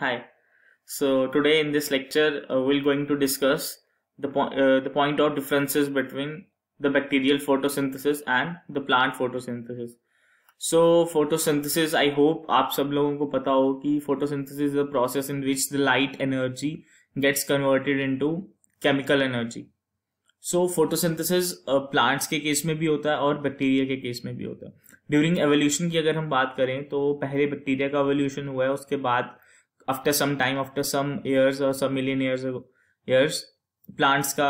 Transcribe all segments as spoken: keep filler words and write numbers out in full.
Hi. So today in this lecture uh, we're going to discuss the po uh, the point of differences between the bacterial photosynthesis and the plant photosynthesis. So photosynthesis, I hope आप सब लोगों को पता हो कि photosynthesis is a process in which the light energy gets converted into chemical energy. So photosynthesis uh, plants के case में भी होता है और बैक्टीरिया के केस में भी होता है. During evolution की अगर हम बात करें तो पहले बैक्टीरिया का evolution हुआ है, उसके बाद after some time, after some years or some million years ago, years plants का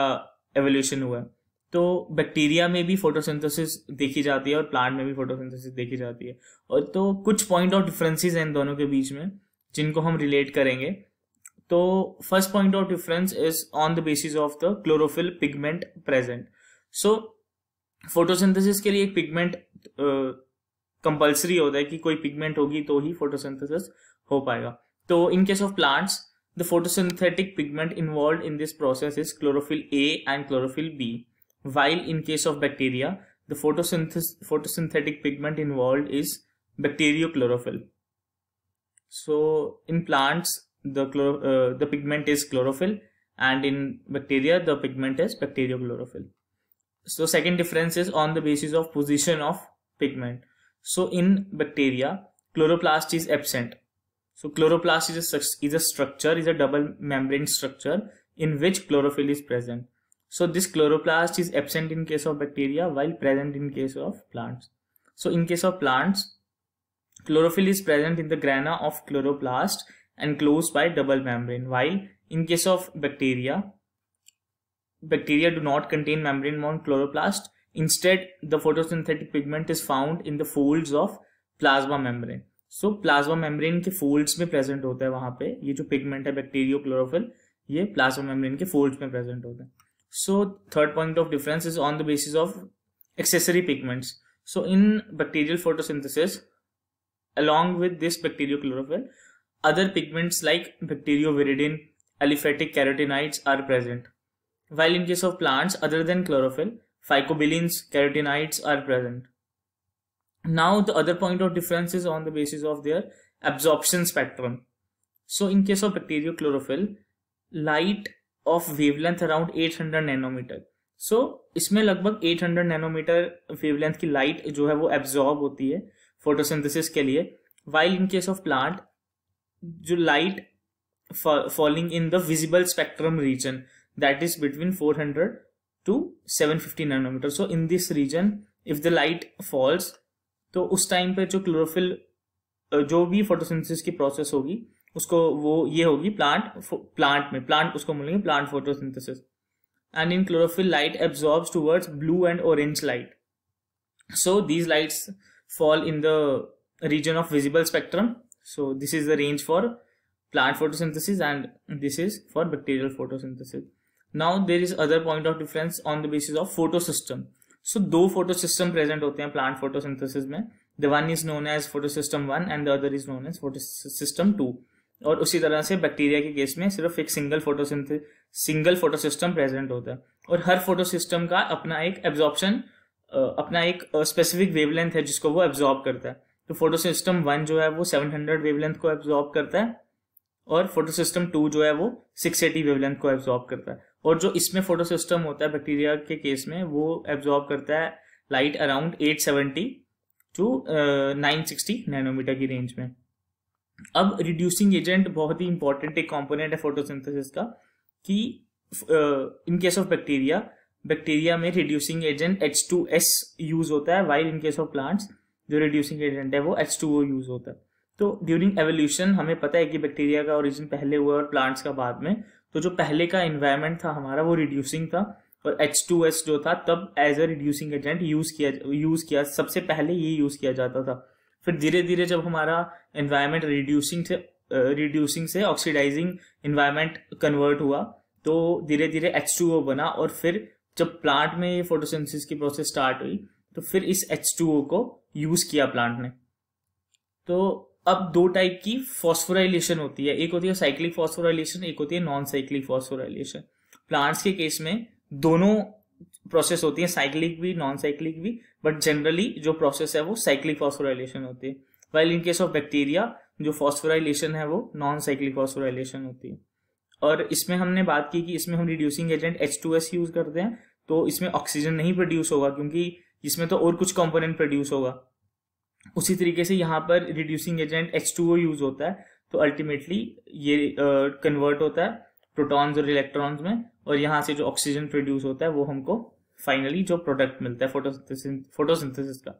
evolution हुआ है. तो बैक्टीरिया में भी फोटोसिंथेसिस देखी जाती है और प्लांट में भी फोटोसिंथेसिस देखी जाती है, और तो कुछ पॉइंट ऑफ डिफरेंसेस हैं इन दोनों के बीच में जिनको हम रिलेट करेंगे. तो first point of difference is on the basis of the chlorophyll pigment present. So photosynthesis के लिए एक पिगमेंट कंपल्सरी होता है कि कोई पिगमेंट होगी तो ही फोटोसिंथेसिस हो पाएगा. So in case of plants, the photosynthetic pigment involved in this process is chlorophyll A and chlorophyll B, while in case of bacteria, the photosynthesis photosynthetic pigment involved is bacteriochlorophyll. So in plants, the chlor uh, the pigment is chlorophyll, and in bacteria, the pigment is bacteriochlorophyll. So second difference is on the basis of position of pigment. So in bacteria, chloroplast is absent. So chloroplast is a, is a structure, is a double membrane structure in which chlorophyll is present. So this chloroplast is absent in case of bacteria while present in case of plants. So in case of plants, chlorophyll is present in the grana of chloroplast and closed by double membrane, while in case of bacteria, bacteria do not contain membrane bound chloroplast. Instead, the photosynthetic pigment is found in the folds of plasma membrane. So plasma membrane के folds में present होता है. वहां पे ये जो pigment है bacteriochlorophyll, ये प्लाज्मा मेम्ब्रेन के फोल्ड्स में प्रेजेंट होता है. So third point of difference is on the basis of accessory pigments. So in bacterial photosynthesis along with this bacteriochlorophyll, other pigments like bacterioviridin, aliphatic carotenoids are present, while in case of plants other than chlorophyll, phycobilins, carotenoids are present. Now the other point of difference is on the basis of their absorption spectrum. So in case of bacteriochlorophyll, light of wavelength around eight hundred nanometer. So इसमें लगभग eight hundred nanometer wavelength की light जो है वो absorb होती है photosynthesis के लिए, while in case of plant जो light falling in the visible spectrum region, that is between four hundred to seven hundred fifty nanometer. So in this region, if the light falls, तो उस time पे जो chlorophyll जो भी photosynthesis की process होगी उसको वो ये होगी प्लांट प्लांट में प्लांट उसको बोलेंगे plant photosynthesis. And in chlorophyll light absorbs towards blue and orange light. So these lights fall in the region of visible spectrum. So this is the range for plant photosynthesis and this is for bacterial photosynthesis. Now there is other point of difference on the basis of photosystem. So so, दो photosystem present होते हैं plant photosynthesis में. The one is known as photosystem one and the other is known as photosystem two. और उसी तरह से bacteria के case में सिर्फ एक सिंगल फोटोसिंथे सिंगल फोटोसिस्टम प्रेजेंट होता है, और हर फोटोसिस्टम का अपना एक एब्जॉर्प्शन अपना एक स्पेसिफिक वेवलेंथ है जिसको वो एब्जॉर्ब करता है. तो फोटोसिस्टम वन जो है वो सेवन हंड्रेड वेवलेंथ को एब्जॉर्ब करता है, और फोटोसिस्टम टू जो है वो सिक्स एटी वेवलेंथ को एब्जॉर्ब करता है. और जो इसमें फोटोसिस्टम होता है बैक्टीरिया के केस में वो एब्जॉर्ब करता है light around eight seventy to nine sixty nanometer की रेंज में. अब रिड्यूसिंग एजेंट बहुत ही इंपॉर्टेंट एक कंपोनेंट है फोटोसिंथेसिस का, कि in case of bacteria bacteria में reducing agent H two S use होता है, while in case of plants जो रिड्यूसिंग एजेंट है वो एच टू ओ यूज होता है. तो ड्यूरिंग एवोल्यूशन हमें पता है कि बैक्टीरिया का ओरिजिन पहले हुआ और प्लांट्स का बाद में. तो जो पहले का एनवायरनमेंट था हमारा वो रिड्यूसिंग था, और एच टू एस जो था तब as a reducing agent use किया यूज किया सबसे पहले ये यूज किया जाता था. फिर धीरे धीरे जब हमारा एनवायरनमेंट रिड्यूसिंग से रिड्यूसिंग से ऑक्सीडाइजिंग एनवायरनमेंट कन्वर्ट हुआ, तो धीरे धीरे एच टू ओ बना. और फिर जब प्लांट में फोटोसिंथेसिस की प्रोसेस स्टार्ट हुई तो फिर इस एच टू ओ को यूज किया प्लांट ने. तो अब दो टाइप की फॉस्फोराइलेशन होती है, एक होती है साइक्लिक फॉस्फोराइलेशन, एक होती है नॉन साइक्लिक फॉस्फोराइलेशन. प्लांट्स के केस में दोनों प्रोसेस होती है, साइक्लिक भी नॉन साइक्लिक भी, बट जनरली जो प्रोसेस है वो साइक्लिक फॉस्फोराइलेशन होती है. While in case of bacteria जो फॉस्फोराइलेशन है वो नॉन साइक्लिक फॉस्फोराइलेशन होती है। और इसमें हमने बात की कि इसमें हम reducing agent H two S use करते हैं, तो इसमें ऑक्सीजन नहीं प्रोड्यूस होगा क्योंकि इसमें तो और कुछ कंपोनेंट प्रोड्यूस होगा। उसी तरीके से यहाँ पर reducing agent H two O use होता है, तो अल्टीमेटली ये कन्वर्ट uh, होता है प्रोटॉन्स और इलेक्ट्रॉन्स में, और यहाँ से जो ऑक्सीजन प्रोड्यूस होता है वो हमको फाइनली जो प्रोडक्ट मिलता है फोटोसिंथेसिस फोटोसिंथेसिस का।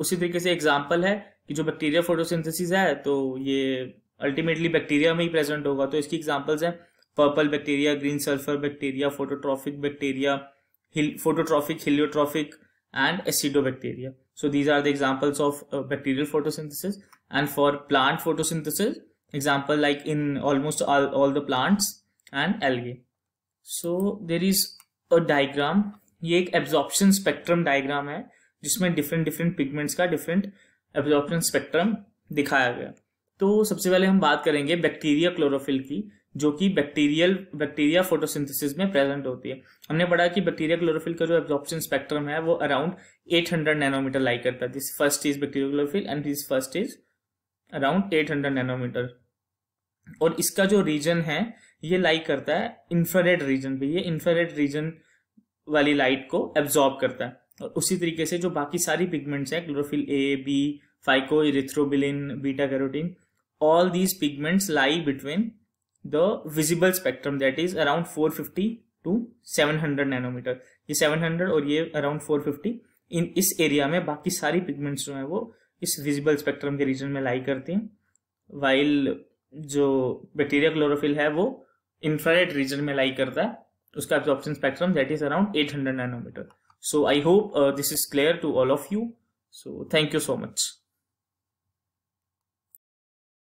उसी तरीके से एग्जांपल है कि जो बैक्टीरिया फोटोसिंथेसिस है तो ये अल्टीमेटली बैक्टीरिया में ही प्रेजेंट होगा, तो इसकी एग्जांपल्स हैं purple bacteria, green sulphur bacteria, phototrophic bacteria, phototrophic, heliotrophic and acidobacteria. So these are the examples of uh, bacterial photosynthesis. And for plant photosynthesis, example like in almost all, all the plants and algae. So there is a diagram. ये एक absorption spectrum diagram है जिसमें different different pigments का different absorption spectrum दिखाया गया। तो सबसे पहले हम बात करेंगे बैक्टीरिया क्लोरोफिल की, जो कि बैक्टीरियल बैक्टीरिया फोटोसिंथेसिस में प्रेजेंट होती है। हमने पढ़ा कि बैक्टीरिया क्लोरोफिल का जो एब्जॉर्प्शन स्पेक्ट्रम है वो अराउंड आठ सौ नैनोमीटर लाई करता है। This first is bacteria chlorophyll and this first is around आठ सौ नैनोमीटर। और इसका जो रीजन है ये लाई करता है इंफ्रारेड रीजन पे, ये इंफ्रारेड रीजन वाली लाइट को एब्जॉर्ब करता है। और उसी तरीके से जो बाकी सारी पिगमेंट्स हैं chlorophyll A, B, phyco, erythrobilin, beta carotene, all these pigments lie between the visible spectrum that is around four fifty to seven hundred nanometer. ये seven hundred और ये around four fifty, इन इस area में बाकी सारी pigments जो हैं वो इस visible spectrum के region में lie करती हैं, while जो bacteria chlorophyll है वो infrared region में lie करता है, उसका absorption spectrum that is around eight hundred nanometer. So I hope uh, this is clear to all of you. So thank you so much.